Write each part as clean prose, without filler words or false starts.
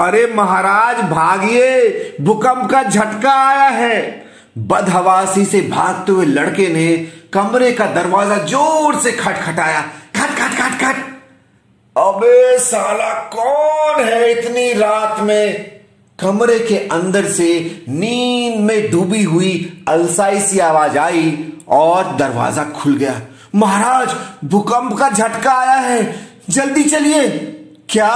अरे महाराज भागिए, भूकंप का झटका आया है। बदहवासी से भागते हुए लड़के ने कमरे का दरवाजा जोर से खटखटाया, खट खट खट खट। अबे साला कौन है इतनी रात में? कमरे के अंदर से नींद में डूबी हुई अलसाई सी आवाज आई और दरवाजा खुल गया। महाराज भूकंप का झटका आया है, जल्दी चलिए। क्या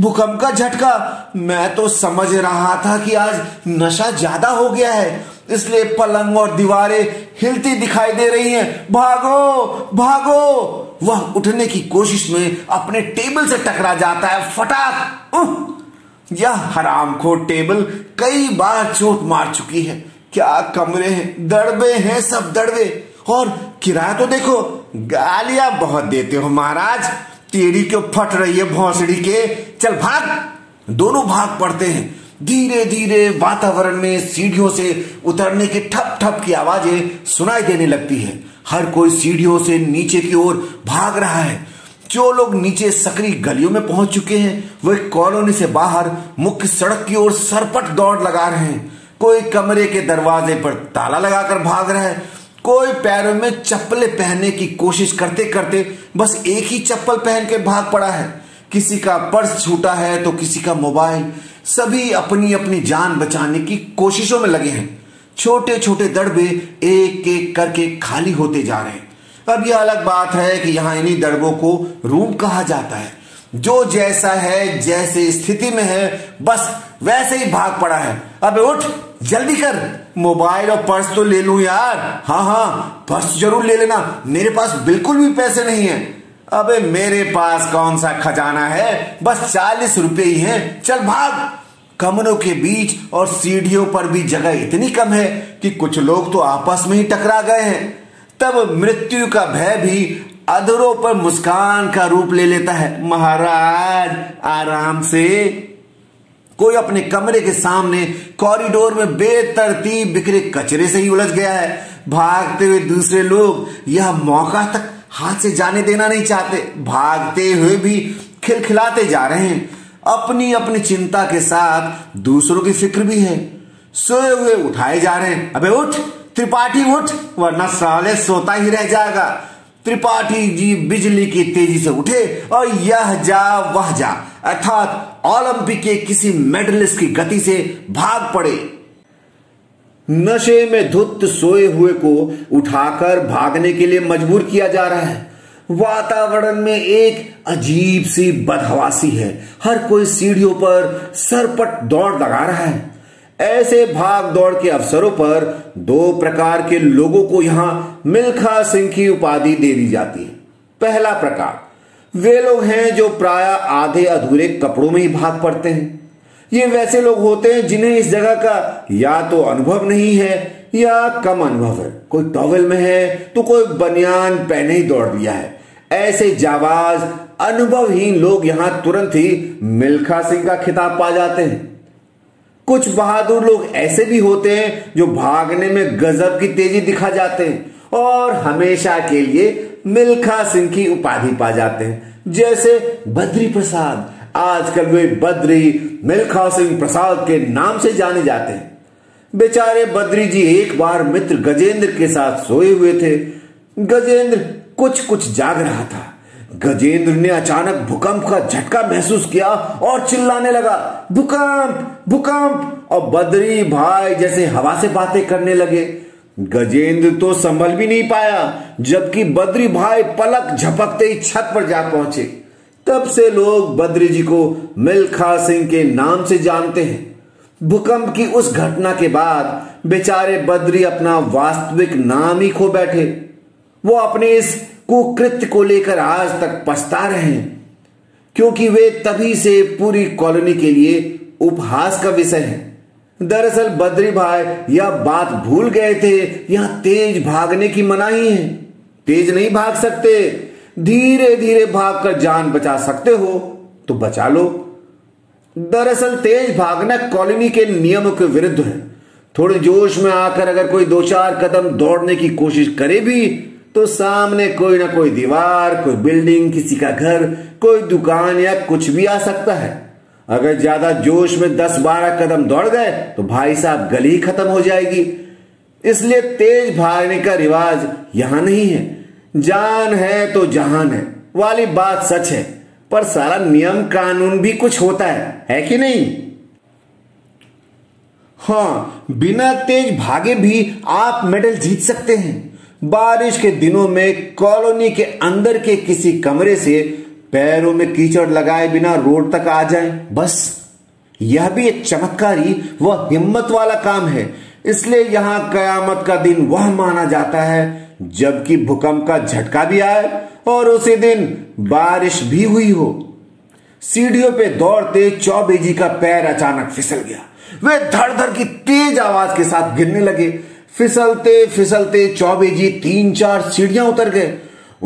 भूकंप का झटका? मैं तो समझ रहा था कि आज नशा ज्यादा हो गया है, इसलिए पलंग और दीवारें हिलती दिखाई दे रही हैं। भागो भागो। वह उठने की कोशिश में अपने टेबल से टकरा जाता है, फटाक। यह हरामखोर टेबल कई बार चोट मार चुकी है। क्या कमरे हैं, दड़बे हैं, सब दड़बे। और किराया तो देखो, गालियां बहुत देते हो महाराज। तेरी क्यों फट रही है भौंसड़ी के, चल भाग। दोनों भाग पड़ते हैं। धीरे धीरे वातावरण में सीढ़ियों से उतरने के ठप ठप की आवाजें सुनाई देने लगती है। हर कोई सीढ़ियों से नीचे की ओर भाग रहा है। जो लोग नीचे सकरी गलियों में पहुंच चुके हैं, वे कॉलोनी से बाहर मुख्य सड़क की ओर सरपट दौड़ लगा रहे हैं। कोई कमरे के दरवाजे पर ताला लगाकर भाग रहा है, कोई पैरों में चप्पलें पहनने की कोशिश करते करते बस एक ही चप्पल पहन के भाग पड़ा है। किसी का पर्स छूटा है तो किसी का मोबाइल। सभी अपनी अपनी जान बचाने की कोशिशों में लगे हैं। छोटे छोटे दड़बे एक एक करके खाली होते जा रहे हैं। अब यह अलग बात है कि यहाँ इन्हीं दड़बों को रूम कहा जाता है। जो जैसा है, जैसे स्थिति में है, बस वैसे ही भाग पड़ा है। अबे उठ, जल्दी कर। मोबाइल और पर्स तो ले लूं यार। हाँ हाँ, पर्स जरूर ले लेना, मेरे पास बिल्कुल भी पैसे नहीं है। अबे मेरे पास कौन सा खजाना है, बस 40 रुपये ही है, चल भाग। कमरों के बीच और सीढ़ियों पर भी जगह इतनी कम है कि कुछ लोग तो आपस में ही टकरा गए हैं। तब मृत्यु का भय भी अधरों पर मुस्कान का रूप ले लेता है। महाराज आराम से। कोई अपने कमरे के सामने कॉरिडोर में बेतरतीब बिखरे कचरे से ही उलझ गया है। भागते हुए दूसरे लोग यह मौका तक हाथ से जाने देना नहीं चाहते, भागते हुए भी खिलखिलाते जा रहे हैं। अपनी अपनी चिंता के साथ दूसरों की फिक्र भी है। सोए हुए उठाए जा रहे हैं। अबे उठ त्रिपाठी, उठ वरना साले सोता ही रह जाएगा। त्रिपाठी जी बिजली की तेजी से उठे और यह जा वह जा, अर्थात ओलंपिक के किसी मेडलिस्ट की गति से भाग पड़े। नशे में धुत सोए हुए को उठाकर भागने के लिए मजबूर किया जा रहा है। वातावरण में एक अजीब सी बदहवासी है। हर कोई सीढ़ियों पर सरपट दौड़ लगा रहा है। ऐसे भाग दौड़ के अवसरों पर 2 प्रकार के लोगों को यहां मिल्खा सिंह की उपाधि दे दी जाती है। पहला प्रकार वे लोग हैं जो प्रायः आधे अधूरे कपड़ों में ही भाग पड़ते हैं। ये वैसे लोग होते हैं जिन्हें इस जगह का या तो अनुभव नहीं है या कम अनुभव है। कोई टॉवेल में है तो कोई बनियान पहने ही दौड़ दिया है। ऐसे जाबाज अनुभवहीन लोग यहां तुरंत ही मिल्खा सिंह का खिताब पा जाते हैं। कुछ बहादुर लोग ऐसे भी होते हैं जो भागने में गजब की तेजी दिखा जाते हैं और हमेशा के लिए मिल्खा सिंह की उपाधि पा जाते हैं, जैसे बद्री प्रसाद। आजकल वे बद्री मिल्खा सिंह प्रसाद के नाम से जाने जाते हैं। बेचारे बद्री जी एक बार मित्र गजेंद्र के साथ सोए हुए थे। गजेंद्र कुछ कुछ जाग रहा था। गजेंद्र ने अचानक भूकंप का झटका महसूस किया और चिल्लाने लगा, भूकंप भूकंप। और बद्री भाई जैसे हवा से बातें करने लगे। गजेंद्र तो संभल भी नहीं पाया, जबकि बद्री भाई पलक झपकते ही छत पर जा पहुंचे। तब से लोग बद्री जी को मिल्खा सिंह के नाम से जानते हैं। भूकंप की उस घटना के बाद बेचारे बद्री अपना वास्तविक नाम ही खो बैठे। वो अपने इस कुकृत्य को लेकर आज तक पछता रहे हैं, क्योंकि वे तभी से पूरी कॉलोनी के लिए उपहास का विषय हैं। दरअसल बद्री भाई यह बात भूल गए थे, यह तेज भागने की मनाही है। तेज नहीं भाग सकते, धीरे धीरे भागकर जान बचा सकते हो तो बचा लो। दरअसल तेज भागना कॉलोनी के नियमों के विरुद्ध है। थोड़े जोश में आकर अगर कोई 2-4 कदम दौड़ने की कोशिश करे भी तो सामने कोई ना कोई दीवार, कोई बिल्डिंग, किसी का घर, कोई दुकान या कुछ भी आ सकता है। अगर ज्यादा जोश में 10-12 कदम दौड़ गए तो भाई साहब गली खत्म हो जाएगी। इसलिए तेज भागने का रिवाज यहां नहीं है। जान है तो जहान है वाली बात सच है, पर सारा नियम कानून भी कुछ होता है कि नहीं? हाँ, बिना तेज भागे भी आप मेडल जीत सकते हैं। बारिश के दिनों में कॉलोनी के अंदर के किसी कमरे से पैरों में कीचड़ लगाए बिना रोड तक आ जाए, बस यह भी एक चमत्कारी व हिम्मत वाला काम है। इसलिए यहाँ कयामत का दिन वह माना जाता है जबकि भूकंप का झटका भी आए और उसी दिन बारिश भी हुई हो। सीढ़ियों पे दौड़ते चौबे जी का पैर अचानक फिसल गया। वे धड़-धड़ की तेज आवाज के साथ गिरने लगे। फिसलते फिसलते चौबे जी 3-4 सीढ़ियां उतर गए।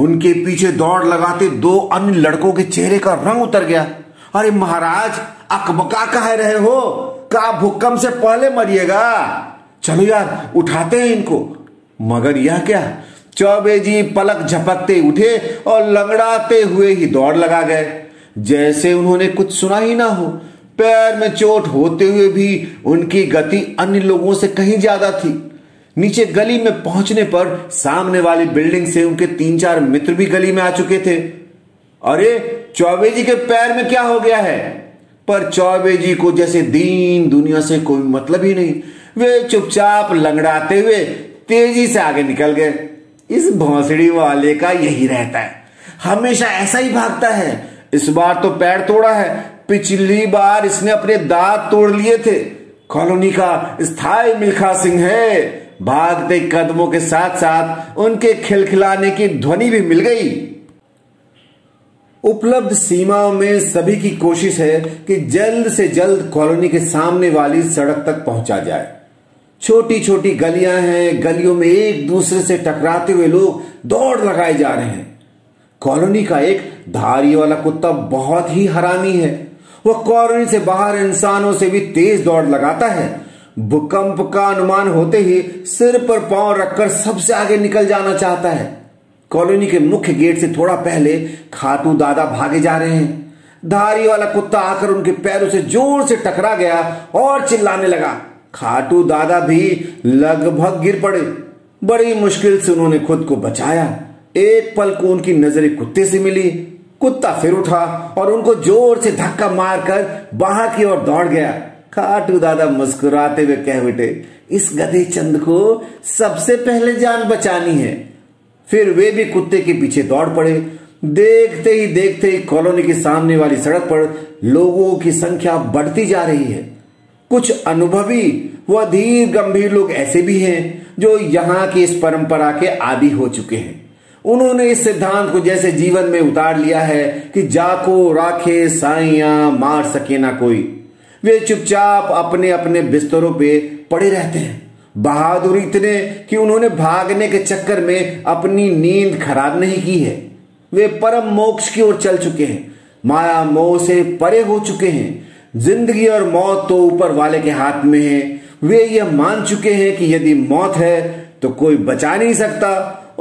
उनके पीछे दौड़ लगाते 2 अन्य लड़कों के चेहरे का रंग उतर गया। अरे महाराज, अकबका कह रहे हो का? भूकंप से पहले मरिएगा। चलो यार, उठाते हैं इनको। मगर यह क्या, चौबे जी पलक झपकते उठे और लंगड़ाते हुए ही दौड़ लगा गए, जैसे उन्होंने कुछ सुना ही ना हो। पैर में चोट होते हुए भी उनकी गति अन्य लोगों से कहीं ज्यादा थी। नीचे गली में पहुंचने पर सामने वाली बिल्डिंग से उनके 3-4 मित्र भी गली में आ चुके थे। अरे चौबे जी के पैर में क्या हो गया है? पर चौबे जी को जैसे दीन दुनिया से कोई मतलब ही नहीं। वे चुपचाप लंगड़ाते हुए तेजी से आगे निकल गए। इस भौंसड़ी वाले का यही रहता है, हमेशा ऐसा ही भागता है। इस बार तो पैर तोड़ा है, पिछली बार इसने अपने दांत तोड़ लिए थे। कॉलोनी का स्थायी मिल्खा सिंह है। भागते कदमों के साथ साथ उनके खिलखिलाने की ध्वनि भी मिल गई। उपलब्ध सीमाओं में सभी की कोशिश है कि जल्द से जल्द कॉलोनी के सामने वाली सड़क तक पहुंचा जाए। छोटी छोटी गलियां हैं, गलियों में एक दूसरे से टकराते हुए लोग दौड़ लगाए जा रहे हैं। कॉलोनी का एक धारी वाला कुत्ता बहुत ही हरामी है। वह कॉलोनी से बाहर इंसानों से भी तेज दौड़ लगाता है। भूकंप का अनुमान होते ही सिर पर पांव रखकर सबसे आगे निकल जाना चाहता है। कॉलोनी के मुख्य गेट से थोड़ा पहले खाटू दादा भागे जा रहे हैं। धारी वाला कुत्ता आकर उनके पैरों से जोर से टकरा गया और चिल्लाने लगा। खाटू दादा भी लगभग गिर पड़े। बड़ी मुश्किल से उन्होंने खुद को बचाया। एक पल को उनकी नजरें कुत्ते से मिली। कुत्ता फिर उठा और उनको जोर से धक्का मारकर बाहर की ओर दौड़ गया। खाटू दादा मुस्कुराते हुए कह उठे, इस गधे चंद को सबसे पहले जान बचानी है। फिर वे भी कुत्ते के पीछे दौड़ पड़े। देखते ही कॉलोनी के सामने वाली सड़क पर लोगों की संख्या बढ़ती जा रही है। कुछ अनुभवी व धीर गंभीर लोग ऐसे भी हैं जो यहाँ की इस परंपरा के आदी हो चुके हैं। उन्होंने इस सिद्धांत को जैसे जीवन में उतार लिया है कि जाको राखे साइया मार सके ना कोई। वे चुपचाप अपने अपने बिस्तरों पे पड़े रहते हैं। बहादुर इतने कि उन्होंने भागने के चक्कर में अपनी नींद खराब नहीं की है। वे परम मोक्ष की ओर चल चुके हैं, माया मोह से परे हो चुके हैं। जिंदगी और मौत तो ऊपर वाले के हाथ में है। वे यह मान चुके हैं कि यदि मौत है तो कोई बचा नहीं सकता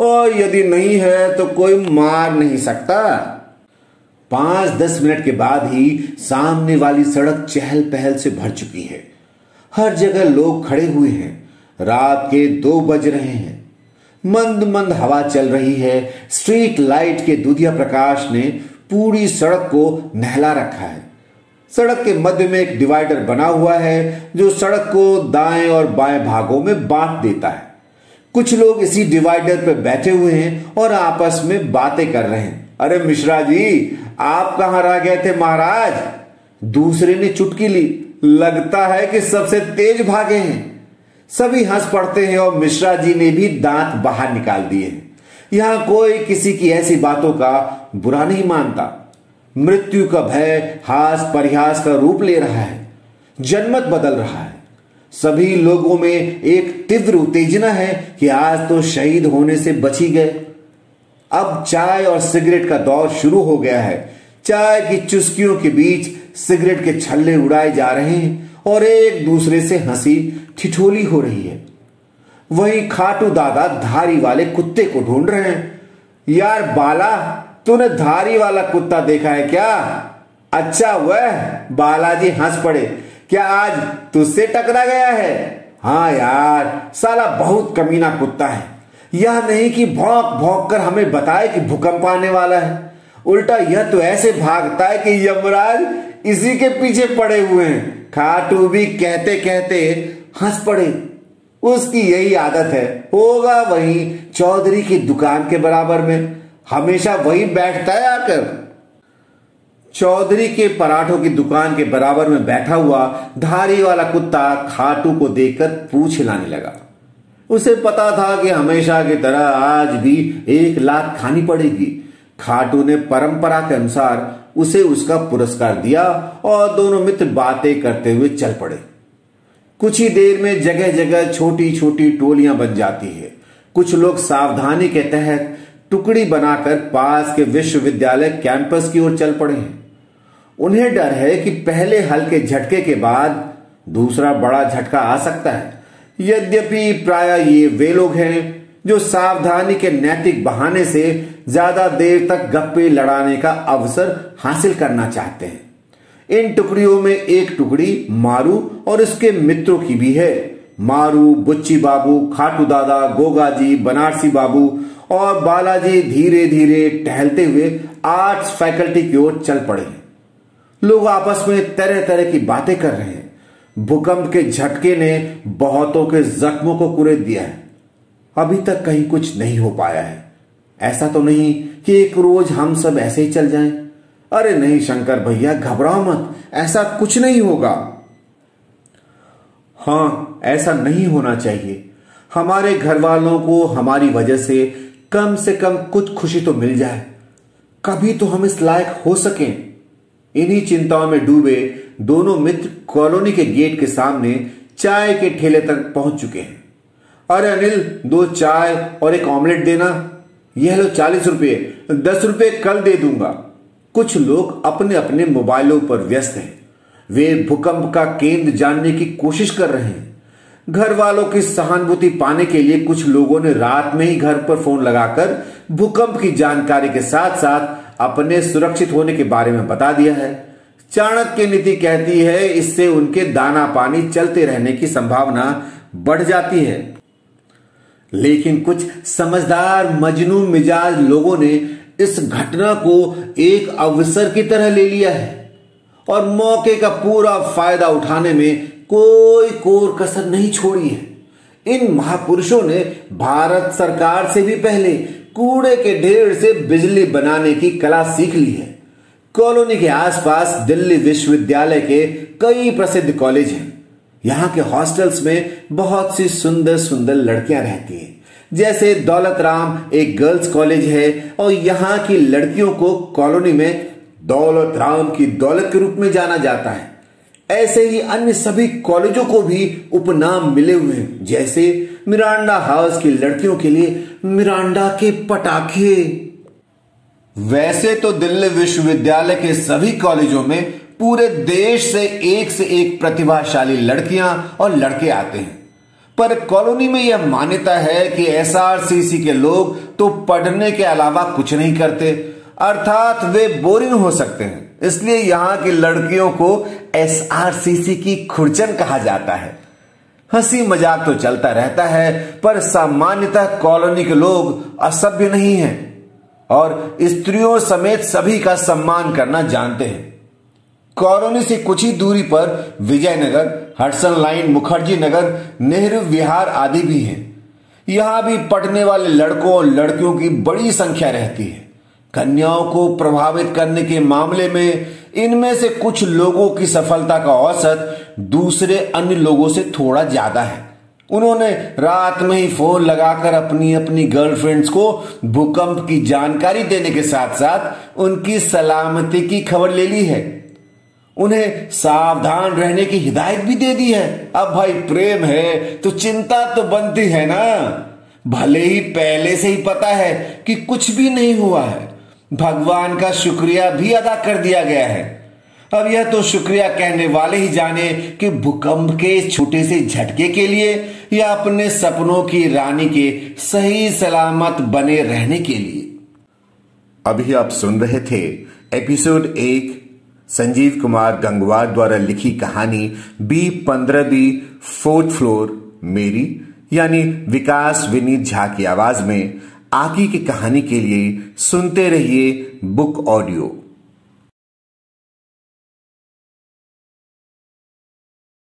और यदि नहीं है तो कोई मार नहीं सकता। 5-10 मिनट के बाद ही सामने वाली सड़क चहल पहल से भर चुकी है। हर जगह लोग खड़े हुए हैं। रात के 2 बज रहे हैं। मंद मंद हवा चल रही है। स्ट्रीट लाइट के दूधिया प्रकाश ने पूरी सड़क को नहला रखा है। सड़क के मध्य में एक डिवाइडर बना हुआ है जो सड़क को दाएं और बाएं भागों में बांट देता है। कुछ लोग इसी डिवाइडर पर बैठे हुए हैं और आपस में बातें कर रहे हैं। अरे मिश्रा जी, आप कहाँ रह गए थे महाराज? दूसरे ने चुटकी ली। लगता है कि सबसे तेज भागे हैं। सभी हंस पड़ते हैं और मिश्रा जी ने भी दांत बाहर निकाल दिए हैं। यहाँ कोई किसी की ऐसी बातों का बुरा नहीं मानता। मृत्यु का भय हास परिहास का रूप ले रहा है। जनमत बदल रहा है। सभी लोगों में एक तीव्र उत्तेजना है कि आज तो शहीद होने से बच ही गए। अब चाय और सिगरेट का दौर शुरू हो गया है। चाय की चुस्कियों के बीच सिगरेट के छल्ले उड़ाए जा रहे हैं और एक दूसरे से हंसी ठिठोली हो रही है। वहीं खाटू दादा धारी वाले कुत्ते को ढूंढ रहे हैं। यार बाला, तूने धारी वाला कुत्ता देखा है क्या? अच्छा वह बालाजी हंस पड़े, क्या आज तुझसे टकरा गया है? हाँ यार, साला बहुत कमीना कुत्ता है। यह नहीं कि भौंक भौंक कर हमें बताए कि भूकंप आने वाला है, उल्टा यह तो ऐसे भागता है कि यमराज इसी के पीछे पड़े हुए हैं। खाटू भी कहते कहते हंस पड़े। उसकी यही आदत है, होगा वही चौधरी की दुकान के बराबर में, हमेशा वही बैठता है आकर। चौधरी के पराठों की दुकान के बराबर में बैठा हुआ धारी वाला कुत्ता खाटू को देखकर पूछ हिलाने लगा। उसे पता था कि हमेशा की तरह आज भी 1 लाख खानी पड़ेगी। खाटू ने परंपरा के अनुसार उसे उसका पुरस्कार दिया और दोनों मित्र बातें करते हुए चल पड़े। कुछ ही देर में जगह जगह छोटी छोटी टोलियां बन जाती है। कुछ लोग सावधानी के तहत टुकड़ी बनाकर पास के विश्वविद्यालय कैंपस की ओर चल पड़े हैं। उन्हें डर है कि पहले हल्के झटके के बाद दूसरा बड़ा झटका आ सकता है। यद्यपि प्रायः ये वे लोग हैं जो सावधानी के नैतिक बहाने से ज्यादा देर तक गप्पे लड़ाने का अवसर हासिल करना चाहते हैं। इन टुकड़ियों में एक टुकड़ी मारू और उसके मित्रों की भी है। मारू, बुच्ची बाबू, खाटू दादा, गोगा जी, बनारसी बाबू और बालाजी धीरे धीरे टहलते हुए आर्ट्स फैकल्टी की ओर चल पड़े। लोग आपस में तरह तरह की बातें कर रहे हैं। भूकंप के झटके ने बहुतों के जख्मों को कुरेद दिया है। अभी तक कहीं कुछ नहीं हो पाया है। ऐसा तो नहीं कि एक रोज हम सब ऐसे ही चल जाएं। अरे नहीं शंकर भैया, घबराओ मत, ऐसा कुछ नहीं होगा। हाँ, ऐसा नहीं होना चाहिए। हमारे घर वालों को हमारी वजह से कम कुछ खुशी तो मिल जाए, कभी तो हम इस लायक हो सके। इन्हीं चिंताओं में डूबे दोनों मित्र कॉलोनी के गेट के सामने चाय के ठेले तक पहुंच चुके हैं। अरे अनिल, 2 चाय और 1 ऑमलेट देना। यह लो 40 रुपये, 10 रुपये कल दे दूंगा। कुछ लोग अपने अपने मोबाइलों पर व्यस्त हैं। वे भूकंप का केंद्र जानने की कोशिश कर रहे हैं। घर वालों की सहानुभूति पाने के लिए कुछ लोगों ने रात में ही घर पर फोन लगाकर भूकंप की जानकारी के साथ साथ अपने सुरक्षित होने के बारे में बता दिया है। चाणक्य नीति कहती है, इससे उनके दाना पानी चलते रहने की संभावना बढ़ जाती है। लेकिन कुछ समझदार मजनू मिजाज लोगों ने इस घटना को एक अवसर की तरह ले लिया है और मौके का पूरा फायदा उठाने में कोई कोर कसर नहीं छोड़ी है। इन महापुरुषों ने भारत सरकार से भी पहले कूड़े के ढेर से बिजली बनाने की कला सीख ली है। कॉलोनी के आसपास दिल्ली विश्वविद्यालय के कई प्रसिद्ध कॉलेज हैं। यहाँ के हॉस्टल्स में बहुत सी सुंदर सुंदर लड़कियां रहती हैं। जैसे दौलतराम एक गर्ल्स कॉलेज है और यहाँ की लड़कियों को कॉलोनी में दौलतराम की दौलत के रूप में जाना जाता है। ऐसे ही अन्य सभी कॉलेजों को भी उपनाम मिले हुए हैं, जैसे मिरांडा हाउस की लड़कियों के लिए मिरांडा के पटाखे। वैसे तो दिल्ली विश्वविद्यालय के सभी कॉलेजों में पूरे देश से एक प्रतिभाशाली लड़कियां और लड़के आते हैं, पर कॉलोनी में यह मान्यता है कि SRCC के लोग तो पढ़ने के अलावा कुछ नहीं करते, अर्थात वे बोरिंग हो सकते हैं। इसलिए यहाँ की लड़कियों को SRCC की खुर्चन कहा जाता है। हंसी मजाक तो चलता रहता है, पर सामान्यतः कॉलोनी के लोग असभ्य नहीं हैं और स्त्रियों समेत सभी का सम्मान करना जानते हैं। कॉलोनी से कुछ ही दूरी पर विजयनगर, हडसन लाइन, मुखर्जी नगर, नेहरू विहार आदि भी हैं। यहाँ भी पढ़ने वाले लड़कों और लड़कियों की बड़ी संख्या रहती है। कन्याओं को प्रभावित करने के मामले में इनमें से कुछ लोगों की सफलता का औसत दूसरे अन्य लोगों से थोड़ा ज्यादा है। उन्होंने रात में ही फोन लगाकर अपनी अपनी गर्लफ्रेंड्स को भूकंप की जानकारी देने के साथ साथ उनकी सलामती की खबर ले ली है। उन्हें सावधान रहने की हिदायत भी दे दी है। अब भाई प्रेम है तो चिंता तो बनती है ना। भले ही पहले से ही पता है कि कुछ भी नहीं हुआ है, भगवान का शुक्रिया भी अदा कर दिया गया है। अब यह तो शुक्रिया कहने वाले ही जाने कि भूकंप के छोटे से झटके के लिए या अपने सपनों की रानी के सही सलामत बने रहने के लिए। अभी आप सुन रहे थे एपिसोड 1 संजीव कुमार गंगवार द्वारा लिखी कहानी B-15B फोर्थ फ्लोर मेरी यानी विकास विनीत झा की आवाज में आकी की कहानी के लिए सुनते रहिए बुक ऑडियो।